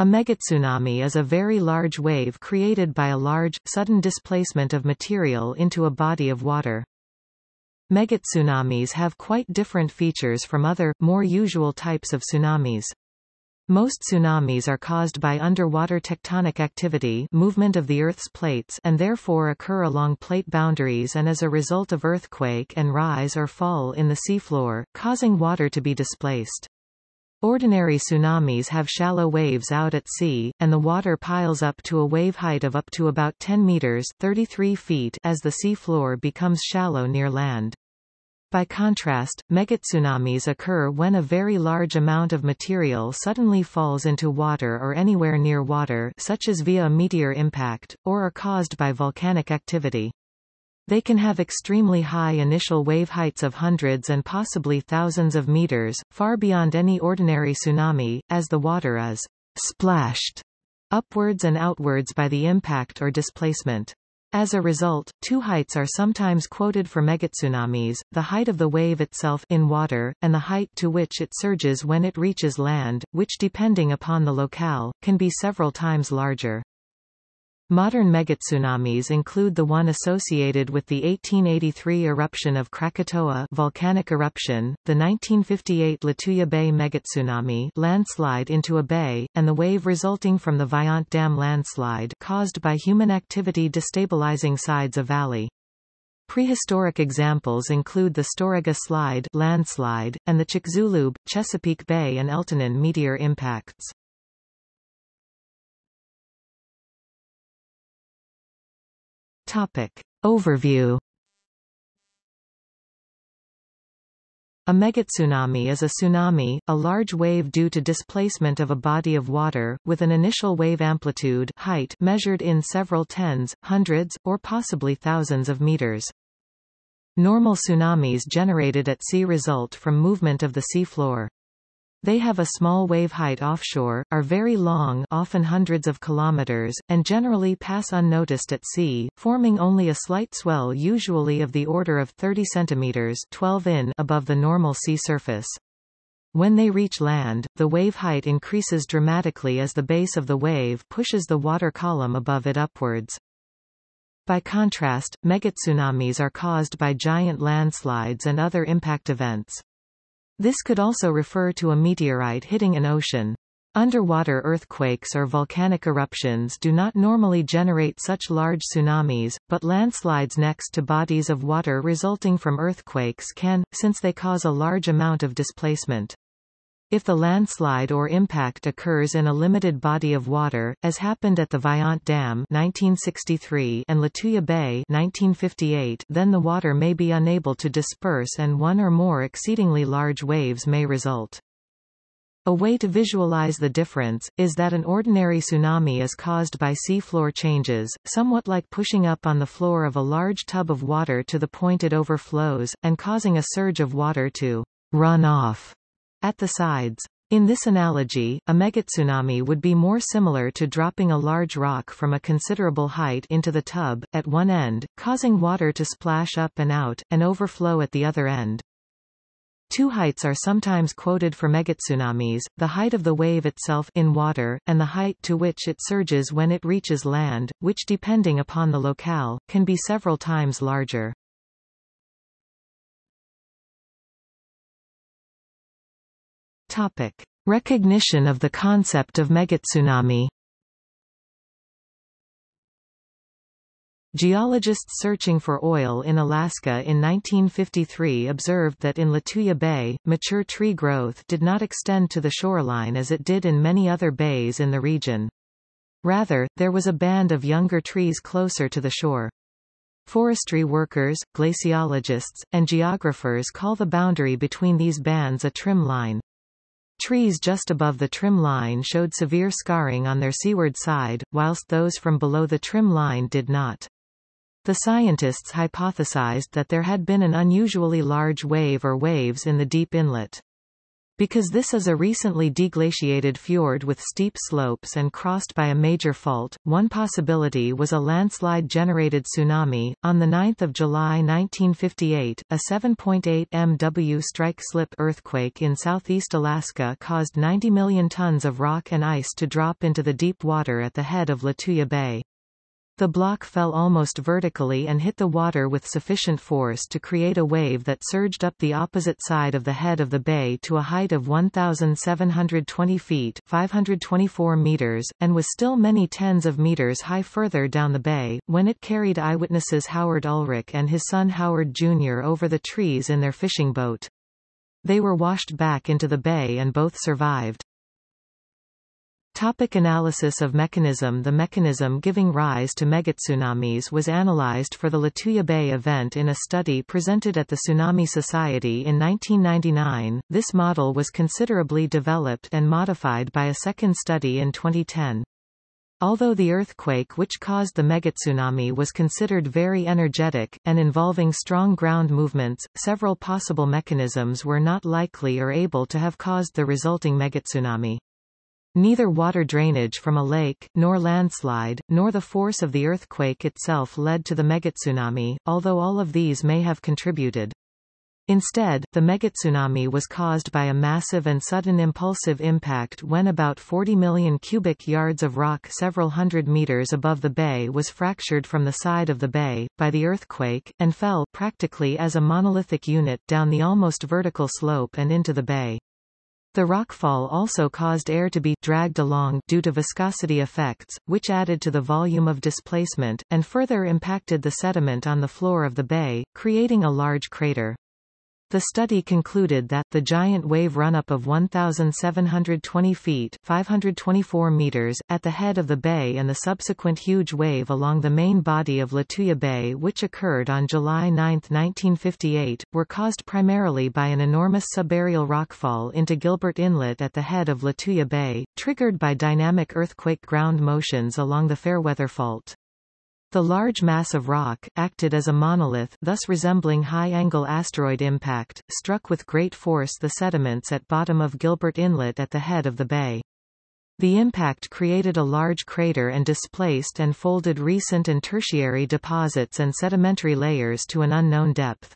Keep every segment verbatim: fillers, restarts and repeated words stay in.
A megatsunami is a very large wave created by a large, sudden displacement of material into a body of water. Megatsunamis have quite different features from other, more usual types of tsunamis. Most tsunamis are caused by underwater tectonic activity, movement of the Earth's plates, and therefore occur along plate boundaries and as a result of earthquake and rise or fall in the seafloor, causing water to be displaced. Ordinary tsunamis have shallow waves out at sea, and the water piles up to a wave height of up to about ten meters (thirty-three feet) as the seafloor becomes shallow near land. By contrast, megatsunamis occur when a very large amount of material suddenly falls into water or anywhere near water, such as via a meteor impact, or are caused by volcanic activity. They can have extremely high initial wave heights of hundreds and possibly thousands of meters, far beyond any ordinary tsunami, as the water is splashed upwards and outwards by the impact or displacement. As a result, two heights are sometimes quoted for megatsunamis, the height of the wave itself in water, and the height to which it surges when it reaches land, which depending upon the locale, can be several times larger. Modern megatsunamis include the one associated with the eighteen eighty-three eruption of Krakatoa volcanic eruption, the nineteen fifty-eight Lituya Bay megatsunami landslide into a bay, and the wave resulting from the Vajont Dam landslide caused by human activity destabilizing sides of valley. Prehistoric examples include the Storegga Slide landslide, and the Chicxulub, Chesapeake Bay and Eltanin meteor impacts. Topic. Overview. A megatsunami is a tsunami, a large wave due to displacement of a body of water, with an initial wave amplitude height measured in several tens, hundreds, or possibly thousands of meters. Normal tsunamis generated at sea result from movement of the seafloor. They have a small wave height offshore, are very long, often hundreds of kilometers, and generally pass unnoticed at sea, forming only a slight swell usually of the order of thirty centimeters (twelve inches) above the normal sea surface. When they reach land, the wave height increases dramatically as the base of the wave pushes the water column above it upwards. By contrast, megatsunamis are caused by giant landslides and other impact events. This could also refer to a meteorite hitting an ocean. Underwater earthquakes or volcanic eruptions do not normally generate such large tsunamis, but landslides next to bodies of water resulting from earthquakes can, since they cause a large amount of displacement. If the landslide or impact occurs in a limited body of water, as happened at the Vajont Dam nineteen sixty-three and Lituya Bay nineteen fifty-eight, then the water may be unable to disperse and one or more exceedingly large waves may result. A way to visualize the difference is that an ordinary tsunami is caused by seafloor changes, somewhat like pushing up on the floor of a large tub of water to the point it overflows, and causing a surge of water to run off at the sides. In this analogy, a megatsunami would be more similar to dropping a large rock from a considerable height into the tub, at one end, causing water to splash up and out, and overflow at the other end. Two heights are sometimes quoted for megatsunamis, the height of the wave itself in water, and the height to which it surges when it reaches land, which depending upon the locale, can be several times larger. Topic. Recognition of the concept of megatsunami. Geologists searching for oil in Alaska in nineteen fifty-three observed that in Lituya Bay, mature tree growth did not extend to the shoreline as it did in many other bays in the region. Rather, there was a band of younger trees closer to the shore. Forestry workers, glaciologists, and geographers call the boundary between these bands a trim line. Trees just above the trim line showed severe scarring on their seaward side, whilst those from below the trim line did not. The scientists hypothesized that there had been an unusually large wave or waves in the deep inlet. Because this is a recently deglaciated fjord with steep slopes and crossed by a major fault, one possibility was a landslide-generated tsunami. On the ninth of July nineteen fifty-eight, a seven point eight millimeter strike-slip earthquake in southeast Alaska caused ninety million tons of rock and ice to drop into the deep water at the head of Lituya Bay. The block fell almost vertically and hit the water with sufficient force to create a wave that surged up the opposite side of the head of the bay to a height of one thousand seven hundred twenty feet (five hundred twenty-four meters), and was still many tens of meters high further down the bay, when it carried eyewitnesses Howard Ulrich and his son Howard Junior over the trees in their fishing boat. They were washed back into the bay and both survived. Topic analysis of mechanism. The mechanism giving rise to megatsunamis was analyzed for the Lituya Bay event in a study presented at the Tsunami Society in nineteen ninety-nine. This model was considerably developed and modified by a second study in twenty ten. Although the earthquake which caused the megatsunami was considered very energetic, and involving strong ground movements, several possible mechanisms were not likely or able to have caused the resulting megatsunami. Neither water drainage from a lake, nor landslide, nor the force of the earthquake itself led to the megatsunami, although all of these may have contributed. Instead, the megatsunami was caused by a massive and sudden impulsive impact when about forty million cubic yards of rock several hundred meters above the bay was fractured from the side of the bay, by the earthquake, and fell, practically as a monolithic unit, down the almost vertical slope and into the bay. The rockfall also caused air to be dragged along due to viscosity effects, which added to the volume of displacement, and further impacted the sediment on the floor of the bay, creating a large crater. The study concluded that, the giant wave run-up of one thousand seven hundred twenty feet (five hundred twenty-four meters) at the head of the bay and the subsequent huge wave along the main body of Lituya Bay which occurred on July ninth nineteen fifty-eight, were caused primarily by an enormous subaerial rockfall into Gilbert Inlet at the head of Lituya Bay, triggered by dynamic earthquake ground motions along the Fairweather Fault. The large mass of rock, acted as a monolith, thus resembling high-angle asteroid impact, struck with great force the sediments at bottom of Gilbert Inlet at the head of the bay. The impact created a large crater and displaced and folded recent and tertiary deposits and sedimentary layers to an unknown depth.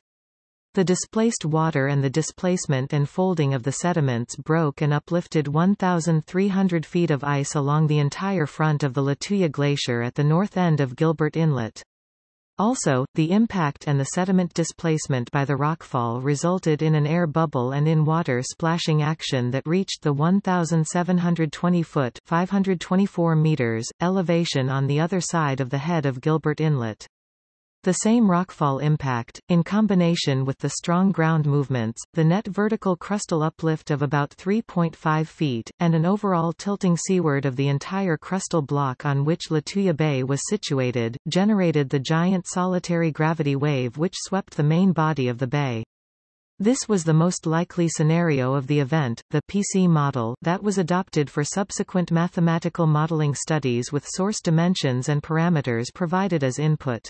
The displaced water and the displacement and folding of the sediments broke and uplifted one thousand three hundred feet of ice along the entire front of the Lituya Glacier at the north end of Gilbert Inlet. Also, the impact and the sediment displacement by the rockfall resulted in an air bubble and in water splashing action that reached the one thousand seven hundred twenty foot (five hundred twenty-four meters) elevation on the other side of the head of Gilbert Inlet. The same rockfall impact, in combination with the strong ground movements, the net vertical crustal uplift of about three point five feet, and an overall tilting seaward of the entire crustal block on which Lituya Bay was situated, generated the giant solitary gravity wave which swept the main body of the bay. This was the most likely scenario of the event. The P C model that was adopted for subsequent mathematical modeling studies with source dimensions and parameters provided as input.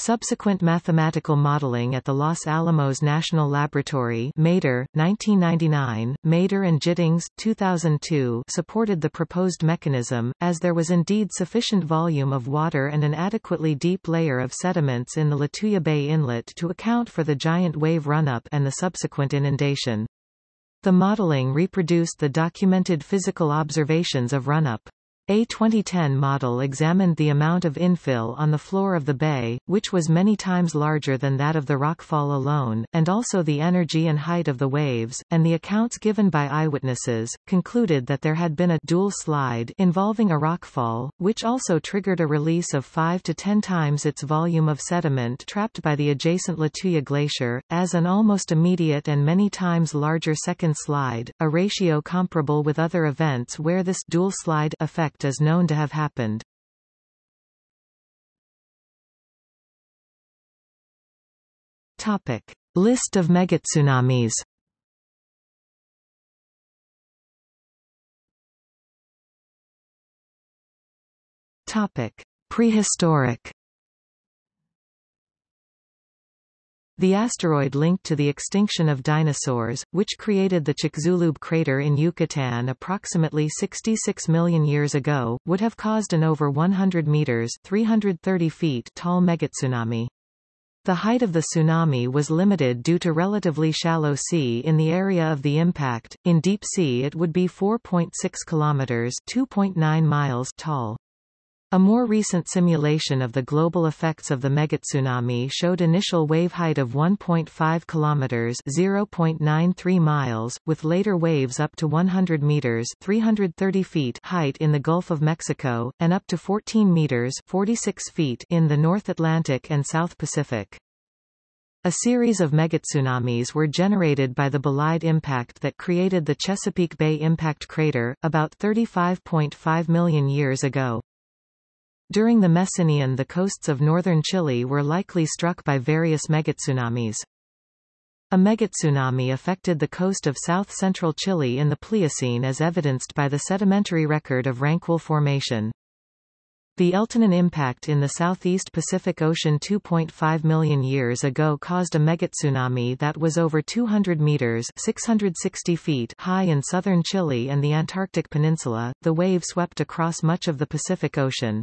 Subsequent mathematical modeling at the Los Alamos National Laboratory, Mader, nineteen ninety-nine, Mader and Gittings, two thousand two, supported the proposed mechanism, as there was indeed sufficient volume of water and an adequately deep layer of sediments in the Lituya Bay Inlet to account for the giant wave run-up and the subsequent inundation. The modeling reproduced the documented physical observations of run-up. A twenty ten model examined the amount of infill on the floor of the bay, which was many times larger than that of the rockfall alone, and also the energy and height of the waves, and the accounts given by eyewitnesses, concluded that there had been a dual slide involving a rockfall, which also triggered a release of five to ten times its volume of sediment trapped by the adjacent Lituya Glacier, as an almost immediate and many times larger second slide, a ratio comparable with other events where this dual slide effect is known to have happened. Topic: List of megatsunamis. Topic: Prehistoric. The asteroid linked to the extinction of dinosaurs, which created the Chicxulub crater in Yucatan approximately sixty-six million years ago, would have caused an over one hundred meters (three hundred thirty feet) tall megatsunami. The height of the tsunami was limited due to relatively shallow sea in the area of the impact. In deep sea it would be four point six kilometers (two point nine miles) tall. A more recent simulation of the global effects of the megatsunami showed initial wave height of one point five kilometers (zero point nine three miles), with later waves up to one hundred meters (three hundred thirty feet) height in the Gulf of Mexico, and up to fourteen meters (forty-six feet) in the North Atlantic and South Pacific. A series of megatsunamis were generated by the bolide impact that created the Chesapeake Bay impact crater, about thirty-five point five million years ago. During the Messinian, the coasts of northern Chile were likely struck by various megatsunamis. A megatsunami affected the coast of south-central Chile in the Pliocene as evidenced by the sedimentary record of Ranquil Formation. The Eltanin impact in the southeast Pacific Ocean two point five million years ago caused a megatsunami that was over two hundred meters (six hundred sixty feet) high in southern Chile and the Antarctic Peninsula. The wave swept across much of the Pacific Ocean.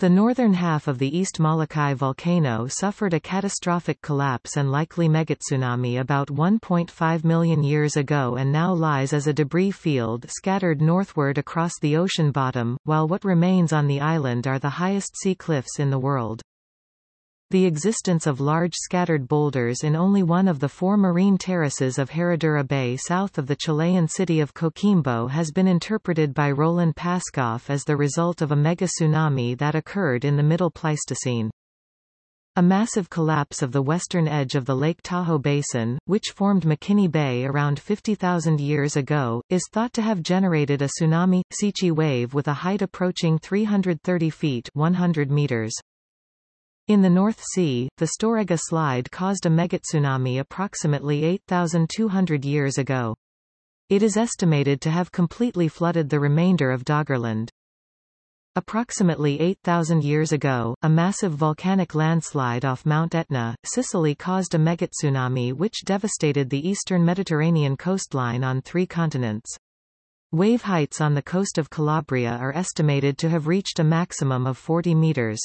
The northern half of the East Molokai volcano suffered a catastrophic collapse and likely megatsunami about one point five million years ago and now lies as a debris field scattered northward across the ocean bottom, while what remains on the island are the highest sea cliffs in the world. The existence of large scattered boulders in only one of the four marine terraces of Heradura Bay south of the Chilean city of Coquimbo has been interpreted by Roland Paskoff as the result of a megatsunami that occurred in the Middle Pleistocene. A massive collapse of the western edge of the Lake Tahoe Basin, which formed McKinney Bay around fifty thousand years ago, is thought to have generated a tsunami Seichi wave with a height approaching three hundred thirty feet (one hundred meters). In the North Sea, the Storegga Slide caused a megatsunami approximately eight thousand two hundred years ago. It is estimated to have completely flooded the remainder of Doggerland. Approximately eight thousand years ago, a massive volcanic landslide off Mount Etna, Sicily caused a megatsunami which devastated the eastern Mediterranean coastline on three continents. Wave heights on the coast of Calabria are estimated to have reached a maximum of forty meters.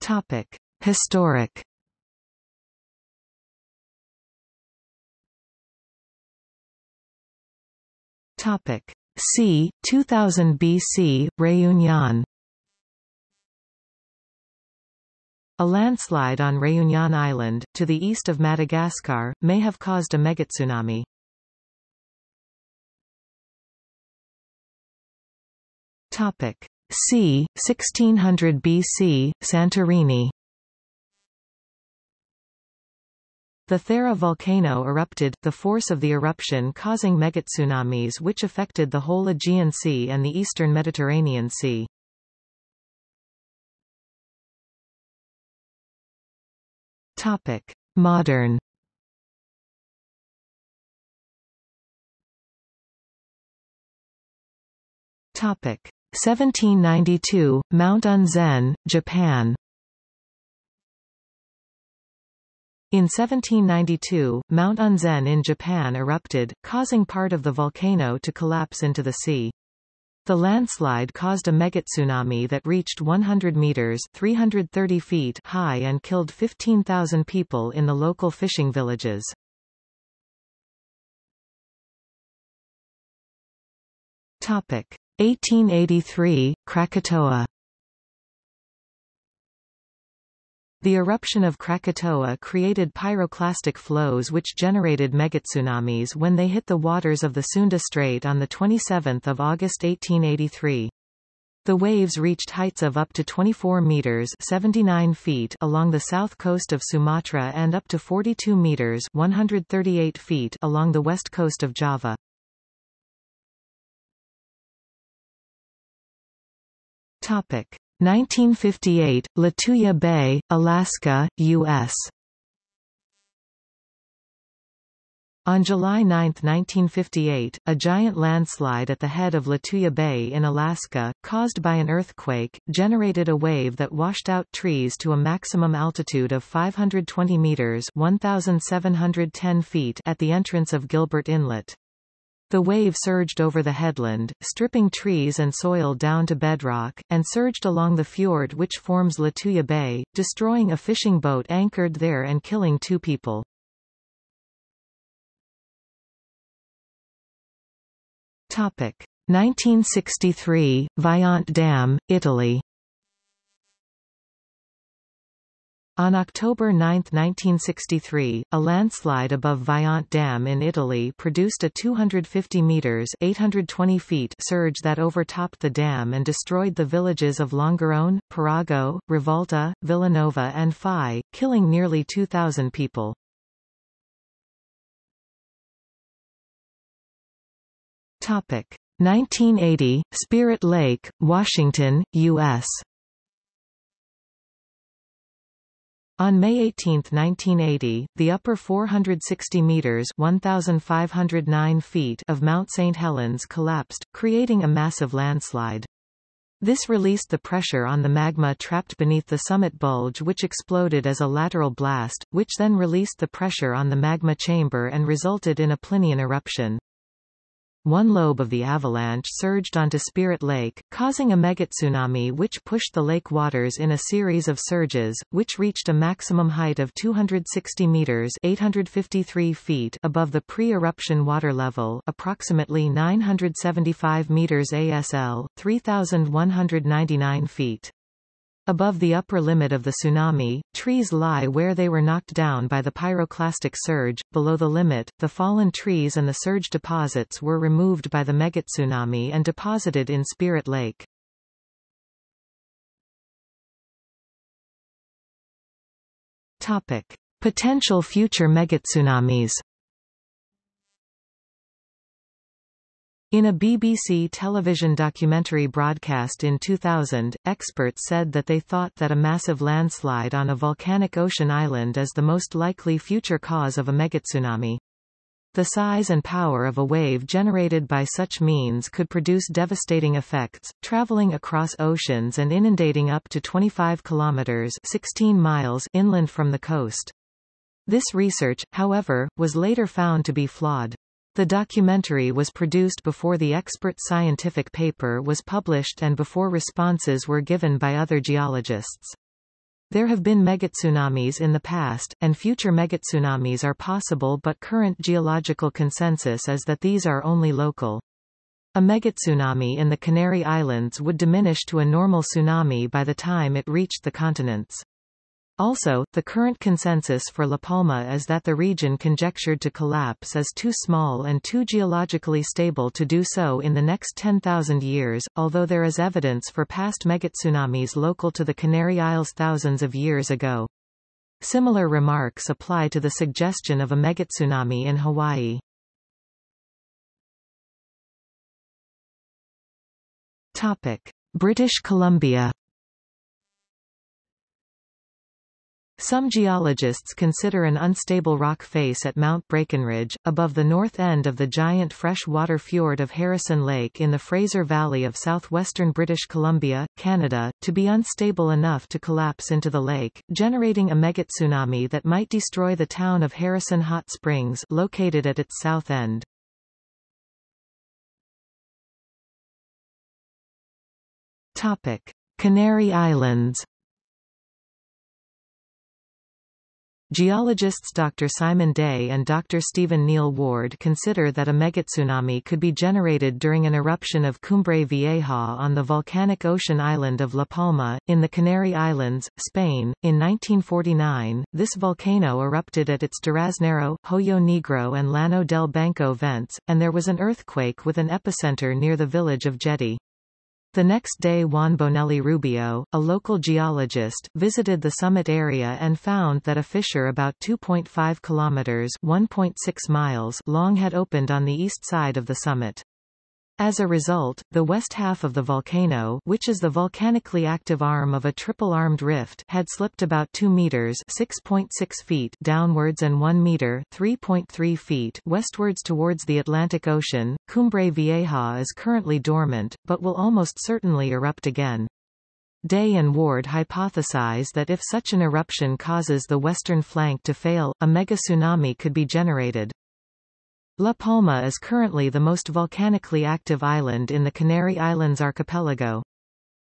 Topic: Historic. Topic: C. two thousand B C, Réunion. A landslide on Réunion Island, to the east of Madagascar, may have caused a megatsunami. Topic: C. sixteen hundred B C, Santorini. The Thera volcano erupted, the force of the eruption causing megatsunamis which affected the whole Aegean Sea and the eastern Mediterranean Sea. Topic: Modern. Topic: seventeen ninety-two, Mount Unzen, Japan. In seventeen ninety-two, Mount Unzen in Japan erupted, causing part of the volcano to collapse into the sea. The landslide caused a megatsunami that reached one hundred meters (three hundred thirty feet) high and killed fifteen thousand people in the local fishing villages. Topic: eighteen eighty-three, Krakatoa. The eruption of Krakatoa created pyroclastic flows which generated megatsunamis when they hit the waters of the Sunda Strait on the twenty-seventh of August eighteen eighty-three. The waves reached heights of up to twenty-four meters (seventy-nine feet) along the south coast of Sumatra and up to forty-two meters (one hundred thirty-eight feet) along the west coast of Java. nineteen fifty-eight, Lituya Bay, Alaska, U S On July ninth nineteen fifty-eight, a giant landslide at the head of Lituya Bay in Alaska, caused by an earthquake, generated a wave that washed out trees to a maximum altitude of five hundred twenty meters (one thousand seven hundred ten feet) at the entrance of Gilbert Inlet. The wave surged over the headland, stripping trees and soil down to bedrock, and surged along the fjord which forms Lituya Bay, destroying a fishing boat anchored there and killing two people. nineteen sixty-three, Vajont Dam, Italy. On October ninth nineteen sixty-three, a landslide above Vajont Dam in Italy produced a two hundred fifty meters (eight hundred twenty feet) surge that overtopped the dam and destroyed the villages of Longarone, Parago, Rivolta, Villanova and Phi, killing nearly two thousand people. nineteen eighty, Spirit Lake, Washington, U S On May eighteenth nineteen eighty, the upper four hundred sixty meters (one thousand five hundred nine feet) of Mount Saint Helens collapsed, creating a massive landslide. This released the pressure on the magma trapped beneath the summit bulge, which exploded as a lateral blast, which then released the pressure on the magma chamber and resulted in a Plinian eruption. One lobe of the avalanche surged onto Spirit Lake, causing a megatsunami which pushed the lake waters in a series of surges, which reached a maximum height of two hundred sixty meters (eight hundred fifty-three feet) above the pre-eruption water level, approximately nine hundred seventy-five meters A S L, three thousand one hundred ninety-nine feet. Above the upper limit of the tsunami, trees lie where they were knocked down by the pyroclastic surge. Below the limit, the fallen trees and the surge deposits were removed by the megatsunami and deposited in Spirit Lake. Topic: Potential future megatsunamis. In a B B C television documentary broadcast in two thousand, experts said that they thought that a massive landslide on a volcanic ocean island is the most likely future cause of a megatsunami. The size and power of a wave generated by such means could produce devastating effects, traveling across oceans and inundating up to twenty-five kilometers (sixteen miles) inland from the coast. This research, however, was later found to be flawed. The documentary was produced before the expert scientific paper was published and before responses were given by other geologists. There have been megatsunamis in the past, and future megatsunamis are possible, but current geological consensus is that these are only local. A megatsunami in the Canary Islands would diminish to a normal tsunami by the time it reached the continents. Also, the current consensus for La Palma is that the region conjectured to collapse is too small and too geologically stable to do so in the next ten thousand years, although there is evidence for past megatsunamis local to the Canary Isles thousands of years ago. Similar remarks apply to the suggestion of a megatsunami in Hawaii. Topic: British Columbia. Some geologists consider an unstable rock face at Mount Breckenridge, above the north end of the giant freshwater fjord of Harrison Lake in the Fraser Valley of southwestern British Columbia, Canada, to be unstable enough to collapse into the lake, generating a megatsunami that might destroy the town of Harrison Hot Springs, located at its south end. Topic: Canary Islands. Geologists Doctor Simon Day and Doctor Stephen Neal Ward consider that a megatsunami could be generated during an eruption of Cumbre Vieja on the volcanic ocean island of La Palma, in the Canary Islands, Spain. In nineteen forty-nine, this volcano erupted at its Duraznero, Hoyo Negro and Llano del Banco vents, and there was an earthquake with an epicenter near the village of Jetty. The next day, Juan Bonelli Rubio, a local geologist, visited the summit area and found that a fissure about two point five kilometers (one point six miles) long had opened on the east side of the summit. As a result, the west half of the volcano, which is the volcanically active arm of a triple-armed rift, had slipped about two meters (six point six feet) downwards and one meter (three point three feet) westwards towards the Atlantic Ocean. Cumbre Vieja is currently dormant, but will almost certainly erupt again. Day and Ward hypothesize that if such an eruption causes the western flank to fail, a megatsunami could be generated. La Palma is currently the most volcanically active island in the Canary Islands archipelago.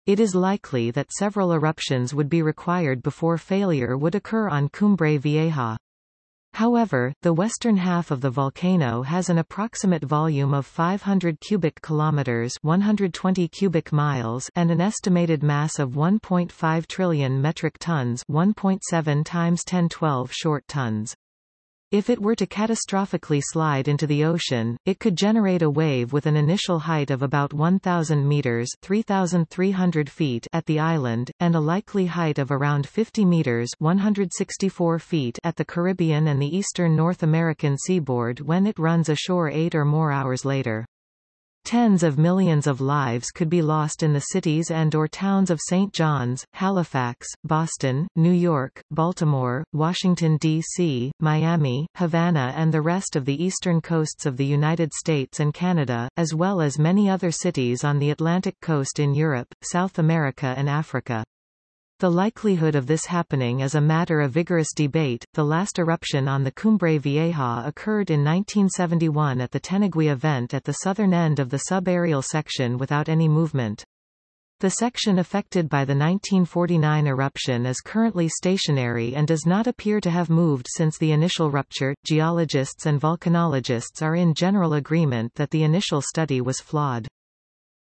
It is likely that several eruptions would be required before failure would occur on Cumbre Vieja. However, the western half of the volcano has an approximate volume of five hundred cubic kilometers (one hundred twenty cubic miles) and an estimated mass of one point five trillion metric tons (one point seven times ten to the twelve short tons). If it were to catastrophically slide into the ocean, it could generate a wave with an initial height of about one thousand meters (three thousand three hundred feet) at the island, and a likely height of around fifty meters (one hundred sixty-four feet) at the Caribbean and the eastern North American seaboard when it runs ashore eight or more hours later. Tens of millions of lives could be lost in the cities and or towns of Saint John's, Halifax, Boston, New York, Baltimore, Washington, D C, Miami, Havana and the rest of the eastern coasts of the United States and Canada, as well as many other cities on the Atlantic coast in Europe, South America and Africa. The likelihood of this happening is a matter of vigorous debate. The last eruption on the Cumbre Vieja occurred in nineteen seventy-one at the Tenegui event at the southern end of the subaerial section without any movement. The section affected by the nineteen forty-nine eruption is currently stationary and does not appear to have moved since the initial rupture. Geologists and volcanologists are in general agreement that the initial study was flawed.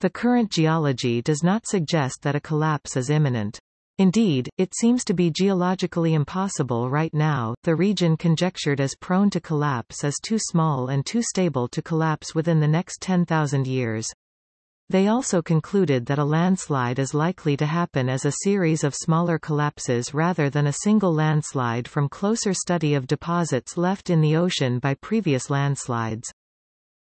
The current geology does not suggest that a collapse is imminent. Indeed, it seems to be geologically impossible right now. The region conjectured as prone to collapse is too small and too stable to collapse within the next ten thousand years. They also concluded that a landslide is likely to happen as a series of smaller collapses rather than a single landslide from closer study of deposits left in the ocean by previous landslides.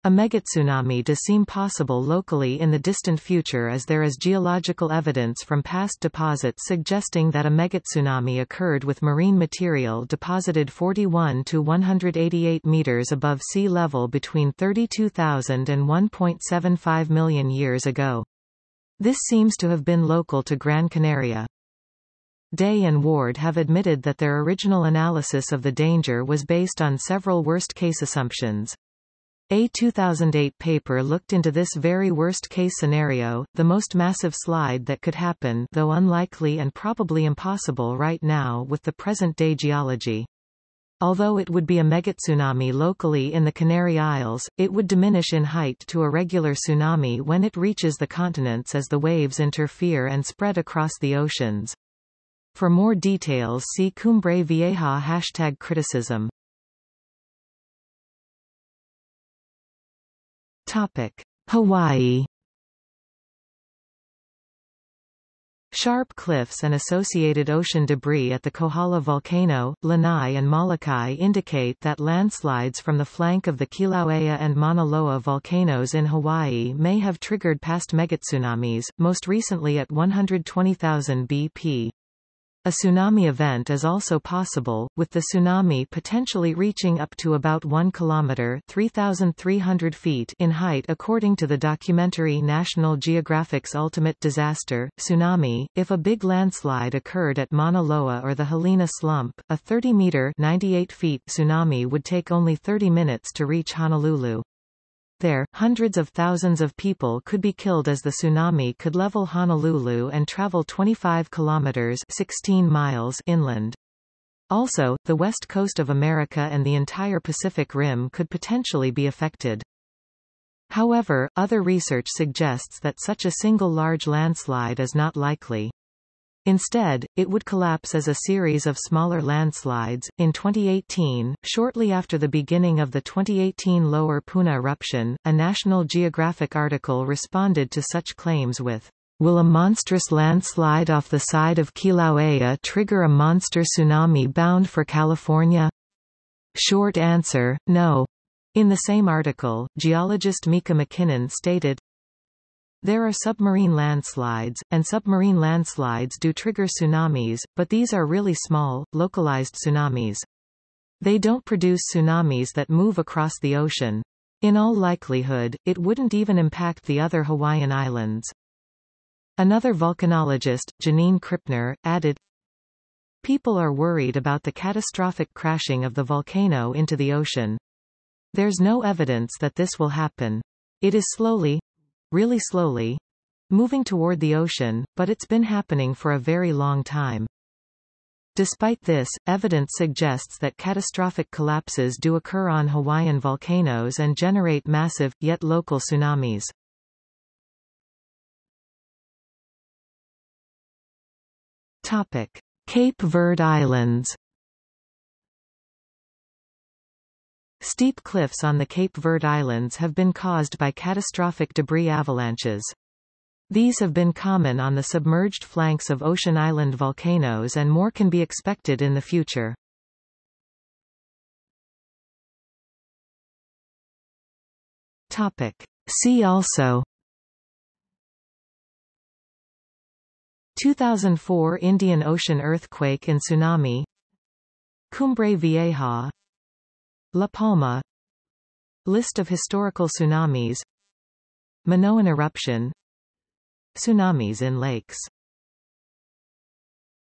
A megatsunami does seem possible locally in the distant future as there is geological evidence from past deposits suggesting that a megatsunami occurred with marine material deposited forty-one to one hundred eighty-eight meters above sea level between thirty-two thousand and one point seven five million years ago. This seems to have been local to Gran Canaria. Day and Ward have admitted that their original analysis of the danger was based on several worst-case assumptions. A two thousand eight paper looked into this very worst-case scenario, the most massive slide that could happen, though unlikely and probably impossible right now with the present-day geology. Although it would be a megatsunami locally in the Canary Isles, it would diminish in height to a regular tsunami when it reaches the continents as the waves interfere and spread across the oceans. For more details see Cumbre Vieja hashtag criticism. Topic: Hawaii. Sharp cliffs and associated ocean debris at the Kohala volcano, Lanai and Molokai indicate that landslides from the flank of the Kilauea and Mauna Loa volcanoes in Hawaii may have triggered past megatsunamis, most recently at one hundred twenty thousand B P. A tsunami event is also possible, with the tsunami potentially reaching up to about one kilometer (three thousand three hundred feet) in height according to the documentary National Geographic's Ultimate Disaster, Tsunami. If a big landslide occurred at Mauna Loa or the Helena Slump, a thirty meter (ninety-eight feet) tsunami would take only thirty minutes to reach Honolulu. There, hundreds of thousands of people could be killed as the tsunami could level Honolulu and travel twenty-five kilometers (sixteen miles) inland. Also, the west coast of America and the entire Pacific Rim could potentially be affected. However, other research suggests that such a single large landslide is not likely. Instead, it would collapse as a series of smaller landslides. In twenty eighteen, shortly after the beginning of the twenty eighteen Lower Puna eruption, a National Geographic article responded to such claims with, "Will a monstrous landslide off the side of Kilauea trigger a monster tsunami bound for California? Short answer, no." In the same article, geologist Mika McKinnon stated, There are submarine landslides, and submarine landslides do trigger tsunamis, but these are really small, localized tsunamis. They don't produce tsunamis that move across the ocean. In all likelihood, it wouldn't even impact the other Hawaiian islands. Another volcanologist, Janine Krippner, added, "People are worried about the catastrophic crashing of the volcano into the ocean. There's no evidence that this will happen. It is slowly, really slowly, moving toward the ocean, but it's been happening for a very long time." Despite this, evidence suggests that catastrophic collapses do occur on Hawaiian volcanoes and generate massive, yet local tsunamis. Topic: Cape Verde Islands. Steep cliffs on the Cape Verde Islands have been caused by catastrophic debris avalanches. These have been common on the submerged flanks of ocean island volcanoes, and more can be expected in the future. Topic: See also two thousand four Indian Ocean earthquake and tsunami, Cumbre Vieja, La Palma, List of historical tsunamis, Minoan eruption, tsunamis in lakes.